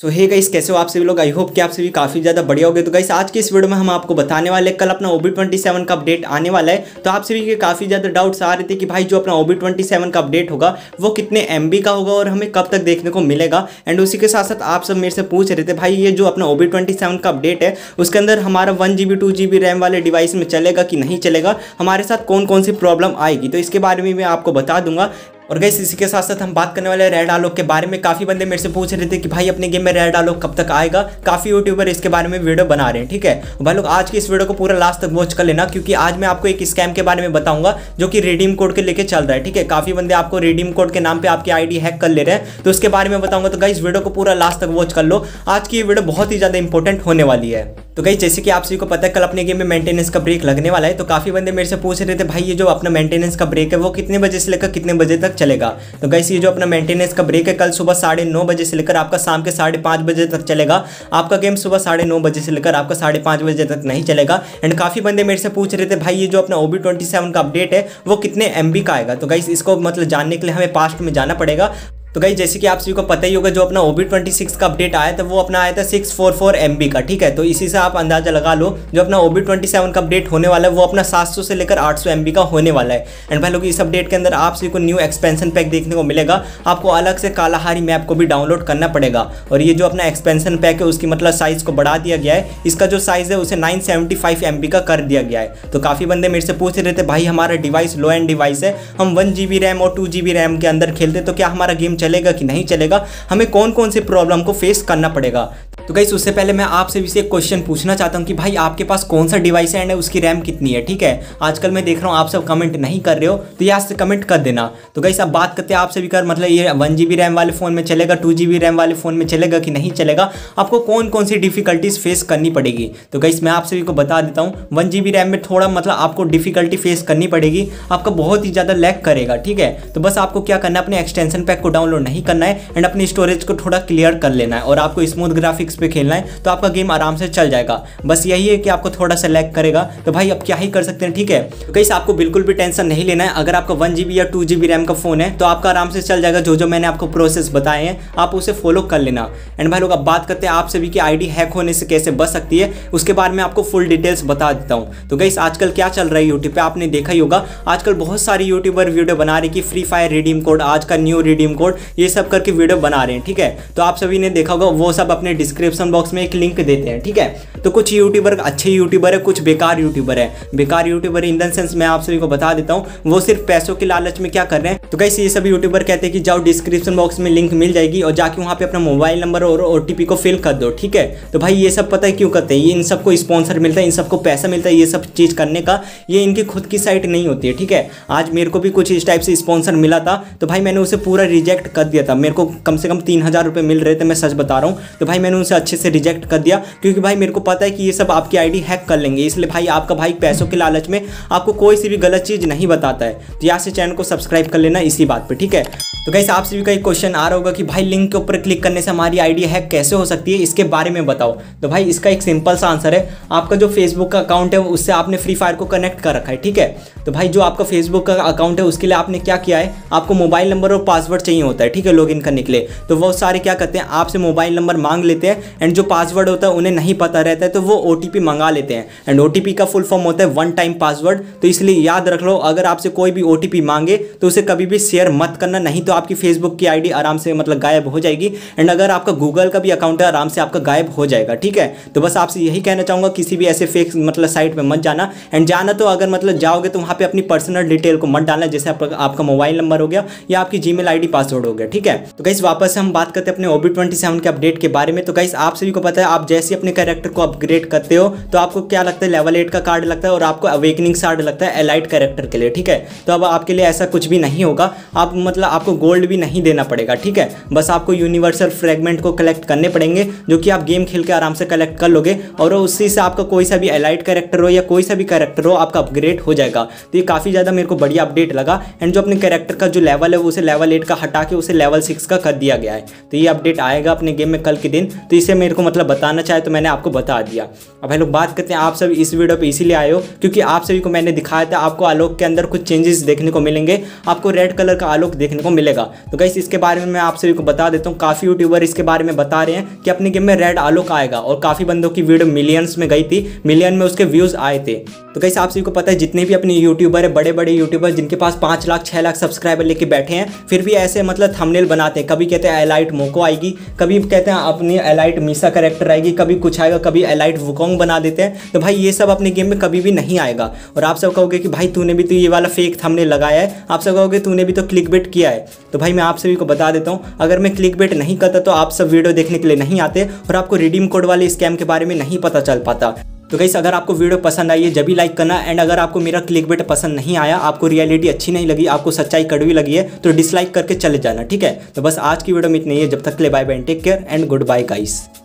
सो hey guys, कैसे हो आप सभी लोग। आई होप कि आप सभी काफ़ी ज़्यादा बढ़िया हो गए। तो गाइस आज के इस वीडियो में हम आपको बताने वाले कल अपना OB27 का अपडेट आने वाला है। तो आप सभी के काफ़ी ज़्यादा डाउट्स आ रहे थे कि भाई जो अपना OB27 का अपडेट होगा वो कितने MB का होगा और हमें कब तक देखने को मिलेगा। एंड उसी के साथ साथ आप सब मेरे से पूछ रहे थे भाई ये जो अपना OB27 का अपडेट है उसके अंदर हमारा 1GB 2GB रैम वाले डिवाइस में चलेगा कि नहीं चलेगा, हमारे साथ कौन कौन सी प्रॉब्लम आएगी, तो इसके बारे में मैं आपको बता दूंगा। और गाइस इसी के साथ साथ हम बात करने वाले हैं रेड आलोक के बारे में। काफ़ी बंदे मेरे से पूछ रहे थे कि भाई अपने गेम में रेड आलोक कब तक आएगा। काफ़ी यूट्यूबर इसके बारे में वीडियो बना रहे हैं। ठीक है भाई लोग, आज की इस वीडियो को पूरा लास्ट तक वॉच कर लेना, क्योंकि आज मैं आपको एक स्कैम के बारे में बताऊंगा जो कि रिडीम कोड के लेके चल रहा है। ठीक है, काफ़ी बंदे आपको रिडीम कोड के नाम पर आपकी आईडी हैक कर ले रहे हैं, तो उसके बारे में बताऊंगा। तो गाइस वीडियो को पूरा लास्ट तक वॉच कर लो, आज की ये वीडियो बहुत ही ज़्यादा इंपॉर्टेंट होने वाली है। तो गाइस जैसे कि आप सभी को पता है कल अपने गेम में मेंटेनेंस का ब्रेक लगने वाला है। तो काफ़ी बंदे मेरे से पूछ रहे थे भाई ये जो अपना मेंटेनेंस का ब्रेक है वो कितने बजे से लेकर कितने बजे तक चलेगा। तो गाइस ये जो अपना मेंटेनेंस का ब्रेक है कल सुबह 9:30 बजे से लेकर आपका शाम के 5:30 बजे तक चलेगा। आपका गेम सुबह 9:30 बजे से लेकर आपका 5:30 बजे तक नहीं चलेगा। एंड काफ़ी बंदे मेरे से पूछ रहे थे भाई ये जो अपना OB27 का अपडेट है वो कितने MB का आएगा। तो गाइस इसको मतलब जानने के लिए हमें पास्ट में जाना पड़ेगा। तो गाइस जैसे कि आप सभी को पता ही होगा जो अपना OB26 का अपडेट आया था वो अपना आया था 644 MB का। ठीक है, तो इसी से आप अंदाजा लगा लो जो अपना OB27 का अपडेट होने वाला है वो अपना 700 से लेकर 800 MB का होने वाला है। एंड भाई लोग इस अपडेट के अंदर आप सभी को न्यू एक्सपेंशन पैक देखने को मिलेगा। आपको अलग से कालाहारी मैप को भी डाउनलोड करना पड़ेगा। और ये जो अपना एक्सपेंशन पैक है उसकी मतलब साइज़ को बढ़ा दिया गया है। इसका जो साइज़ है उसे 975 MB का कर दिया गया है। तो काफ़ी बंदे मेरे से पूछ रहे थे भाई हमारा डिवाइस लो एंड डिवाइस है, हम 1GB रैम और 2GB रैम के अंदर खेलते तो क्या हमारा गेम चलेगा कि नहीं चलेगा, हमें कौन कौन से प्रॉब्लम को फेस करना पड़ेगा। तो गाइस उससे पहले मैं आपसे भी एक क्वेश्चन पूछना चाहता हूं कि भाई आपके पास कौन सा डिवाइस है एंड उसकी रैम कितनी है। ठीक है, आजकल मैं देख रहा हूं आप सब कमेंट नहीं कर रहे हो, तो यहाँ से कमेंट कर देना। तो गाइस अब बात करते हैं आप सभी का मतलब ये 1GB रैम वाले फ़ोन में चलेगा, 2GB रैम वाले फ़ोन में चलेगा कि नहीं चलेगा, आपको कौन कौन सी डिफिकल्टीज फेस करनी पड़ेगी। तो गाइस मैं आप सभी को बता देता हूँ 1GB रैम में थोड़ा मतलब आपको डिफिकल्टी फेस करनी पड़ेगी, आपका बहुत ही ज़्यादा लैग करेगा। ठीक है, तो बस आपको क्या करना है अपने एक्सटेंशन पैक को डाउनलोड नहीं करना है एंड अपनी स्टोरेज को थोड़ा क्लियर कर लेना है और आपको स्मूथ ग्राफिक्स पे खेलना है, तो आपका गेम आराम से चल जाएगा। बस यही है कि आपको थोड़ा सा लैग करेगा, तो भाई अब क्या ही कर सकते हैं। ठीक है, तो गाइस आपको बिल्कुल भी टेंशन नहीं लेना है। अगर आपका 1GB या 2GB रैम का फोन है तो आपका आराम से चल जाएगा। जो जो मैंने आपको प्रोसेस बताए हैं आप उसे फॉलो कर लेना। एंड भाई लोग अब बात करते हैं आप सभी की आईडी हैक होने से कैसे बच सकती है, उसके बारे में आपको फुल डिटेल्स बता देता हूँ। तो गाइस आजकल क्या चल रहा है यूट्यूब पे आपने देखा ही होगा, आजकल बहुत सारे यूट्यूबर वीडियो बना रहे कि फ्री फायर रिडीम कोड, आज का न्यू रिडीम कोड, ये सब करके वीडियो बना रहे हैं। ठीक है, तो आप सभी ने देखा होगा वो सब अपने डिस्क्रिप्शन बॉक्स में एक लिंक देते हैं। ठीक है, तो कुछ यूट्यूबर अच्छे यूट्यूबर है, कुछ बेकार यूट्यूबर है। बेकार यूट्यूबर इन द सेंस मैं आप सभी को बता देता हूँ वो सिर्फ पैसों के लालच में क्या कर रहे हैं। तो गाइस ये सब यूट्यूबर कहते हैं कि जाओ डिस्क्रिप्शन बॉक्स में लिंक मिल जाएगी और जाके वहाँ पे अपना मोबाइल नंबर और OTP को फिल कर दो। ठीक है, तो भाई ये सब पता है क्यों करते हैं, इन सबको स्पॉन्सर मिलता है, इन सबको पैसा मिलता है ये सब चीज़ करने का। ये इनकी खुद की साइट नहीं होती है। ठीक है, आज मेरे को भी कुछ इस टाइप से स्पॉन्सर मिला था तो भाई मैंने उसे पूरा रिजेक्ट कर दिया था। मेरे को कम से कम 3000 रुपये मिल रहे थे, मैं सच बता रहा हूँ। तो भाई मैंने उनसे अच्छे से रिजेक्ट कर दिया, क्योंकि भाई मेरे को पता है कि ये सब आपकी आईडी हैक कर लेंगे। इसलिए भाई आपका भाई पैसों के लालच में आपको कोई सी भी गलत चीज़ नहीं बताता है। तो यहाँ से चैनल को सब्सक्राइब कर लेना इसी बात पे। ठीक है, तो गाइस आप सभी का एक क्वेश्चन आ रहा होगा कि भाई लिंक के ऊपर क्लिक करने से हमारी आईडी हैक कैसे हो सकती है, इसके बारे में बताओ। तो भाई इसका एक सिंपल सा आंसर है, आपका जो फेसबुक का अकाउंट है उससे आपने फ्री फायर को कनेक्ट कर रखा है। ठीक है, तो भाई जो आपका फेसबुक का अकाउंट है उसके लिए आपने क्या किया है, आपको मोबाइल नंबर और पासवर्ड चाहिए होता है। ठीक है, लॉगिन करने के लिए। तो वो सारे क्या करते हैं आपसे मोबाइल नंबर मांग लेते हैं एंड जो पासवर्ड होता है उन्हें नहीं पता रहता है तो वो OTP मंगा लेते हैं। एंड OTP का फुल फॉर्म होता है 1 टाइम पासवर्ड। तो इसलिए याद रख लो, अगर आपसे कोई भी OTP मांगे तो उसे कभी भी शेयर मत करना, नहीं तो आपकी फेसबुक की आईडी आराम से मतलब गायब हो जाएगी। एंड अगर आपका गूगल का भी अकाउंट है आराम से आपका गायब हो जाएगा। ठीक है, तो बस आपसे यही कहना चाहूँगा किसी भी ऐसे फेक मतलब साइट पर मत जाना। एंड जाना तो अगर मतलब जाओगे तो वहाँ पर अपनी पर्सनल डिटेल को मत डालना, जैसे आपका मोबाइल नंबर हो गया या आपकी Gmail ID पासवर्ड हो गया। ठीक है, तो गाइस वापस से हम बात करते हैं अपने OB27 के अपडेट के बारे में। तो गाइस आप सभी को पता है आप जैसे अपने कैरेक्टर को अपग्रेड करते हो तो आपको क्या लगता है, लेवल 8 का कार्ड लगता है और आपको अवेकनिंग कार्ड लगता है एलाइट कैरेक्टर के लिए। ठीक है, तो अब आपके लिए ऐसा कुछ भी नहीं होगा, आप मतलब आपको गोल्ड भी नहीं देना पड़ेगा। ठीक है, बस आपको यूनिवर्सल फ्रेगमेंट को कलेक्ट करने पड़ेंगे जो कि आप गेम खेल के आराम से कलेक्ट कर लोगे और उसी से आपका कोई सा भी एलाइट कैरेक्टर हो या कोई सा भी कैरेक्टर हो आपका अपग्रेड हो जाएगा। तो ये काफ़ी ज़्यादा मेरे को बढ़िया अपडेट लगा। एंड जो अपने कैरेक्टर का जो लेवल है उसे लेवल 8 का हटा के उसे लेवल 6 का कर दिया गया है। तो ये अपडेट आएगा अपने गेम में कल के दिन। तो तो इसे मेरे को मतलब बताना चाहे तो मैंने आपको बता दिया। अब हम लोग बात करते हैं, आप सब इस वीडियो पे इसीलिए आए हो क्योंकि आप सभी को मैंने दिखाया था आपको आलोक के अंदर कुछ चेंजेस देखने को मिलेंगे, आपको रेड कलर का आलोक देखने को मिलेगा। तो गाइस इसके बारे में मैं आप सभी को बता देता हूँ, काफ़ी यूट्यूबर इसके बारे में बता रहे हैं कि अपने गेम में रेड आलोक आएगा और काफ़ी बंदों की वीडियो मिलियंस में गई थी, मिलियन में उसके व्यूज़ आए थे। तो गाइस आप सभी को पता है जितने भी अपने यूट्यूबर है, बड़े बड़े यूट्यूबर जिनके पास 5 लाख 6 लाख सब्सक्राइबर लेके बैठे हैं, फिर भी ऐसे मतलब थंबनेल बनाते हैं, कभी कहते हैं एलाइट मोको आएगी, कभी कहते हैं अपनी एलाइट मीसा कैरेक्टर आएगी, कभी कुछ आएगा, कभी एलाइट वुकोंग बना देते हैं। तो भाई ये सब अपने गेम में कभी भी नहीं आएगा। और आप सब कहोगे कि भाई तूने भी तो ये वाला फेक थंबनेल लगाया है, आप सब कहोगे तूने भी तो क्लिकबेट किया है। तो भाई मैं आप सभी को बता देता हूँ, अगर मैं क्लिकबेट नहीं करता तो आप सब वीडियो देखने के लिए नहीं आते और आपको रिडीम कोड वाले स्कैम के बारे में नहीं पता चल पाता। तो गाइस अगर आपको वीडियो पसंद आई है जब भी लाइक करना, एंड अगर आपको मेरा क्लिकबेट पसंद नहीं आया, आपको रियलिटी अच्छी नहीं लगी, आपको सच्चाई कड़वी लगी है तो डिसलाइक करके चले जाना, ठीक है। तो बस आज की वीडियो में इतना ही है, जब तक के लिए bye bye, take care and good bye guys.